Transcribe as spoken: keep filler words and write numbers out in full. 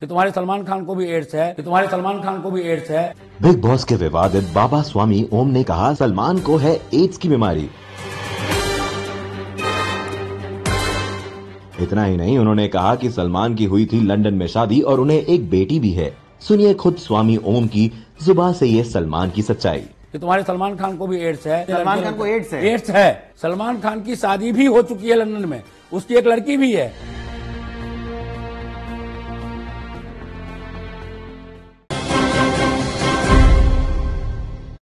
कि तुम्हारे सलमान खान को भी एड्स है कि तुम्हारे सलमान खान को भी एड्स है। बिग बॉस के विवादित बाबा स्वामी ओम ने कहा, सलमान को है एड्स की बीमारी। इतना ही नहीं, उन्होंने कहा कि सलमान की हुई थी लंदन में शादी और उन्हें एक बेटी भी है। सुनिए खुद स्वामी ओम की जुबान से ये सलमान की सच्चाई। कि तुम्हारे सलमान खान को भी एड्स है, सलमान खान को एड्स है, एड्स है। सलमान खान की शादी भी हो चुकी है लंदन में, उसकी एक लड़की भी है।